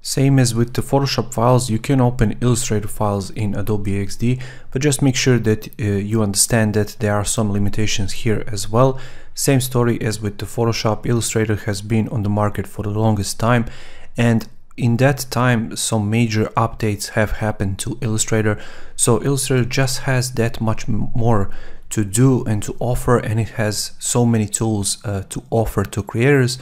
Same as with the Photoshop files, you can open Illustrator files in Adobe XD, but just make sure that you understand that there are some limitations here as well. Same story as with the Photoshop, Illustrator has been on the market for the longest time, and in that time some major updates have happened to Illustrator, so Illustrator just has that much more to do and to offer, and it has so many tools to offer to creators.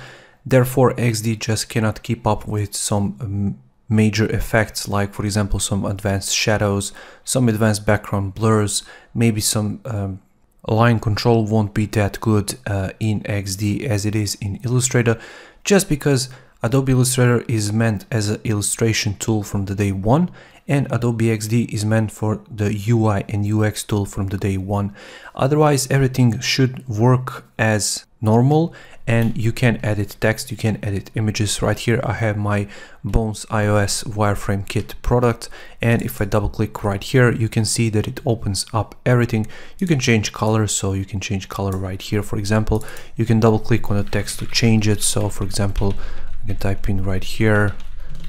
Therefore, XD just cannot keep up with some major effects, like for example some advanced shadows, some advanced background blurs, maybe some line control won't be that good in XD as it is in Illustrator, just because Adobe Illustrator is meant as an illustration tool from the day one, and Adobe XD is meant for the UI and UX tool from the day one. Otherwise, everything should work as normal, and you can edit text, you can edit images. Right here I have my Bones iOS Wireframe Kit product, and if I double click right here, you can see that it opens up everything. You can change color, so you can change color right here. For example, you can double click on the text to change it. So for example, I can type in right here,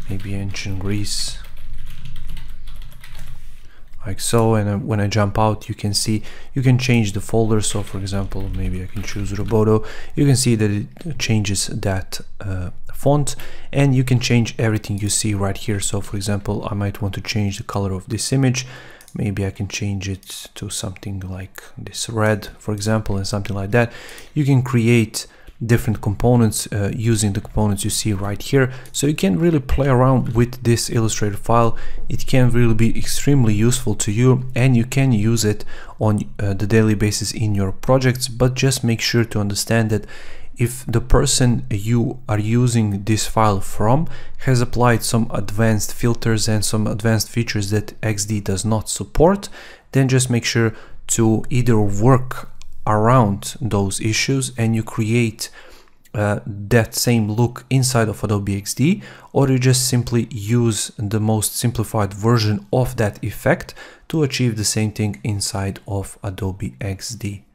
maybe ancient Greece, like so, and when I jump out, you can see you can change the folder. So for example, maybe I can choose Roboto. You can see that it changes that font, and you can change everything you see right here. So for example, I might want to change the color of this image. Maybe I can change it to something like this red, for example, and something like that. You can create different components using the components you see right here, so you can really play around with this Illustrator file. It can really be extremely useful to you, and you can use it on the daily basis in your projects, but just make sure to understand that if the person you are using this file from has applied some advanced filters and some advanced features that XD does not support, then just make sure to either work around those issues and you create that same look inside of Adobe XD, or you just simply use the most simplified version of that effect to achieve the same thing inside of Adobe XD.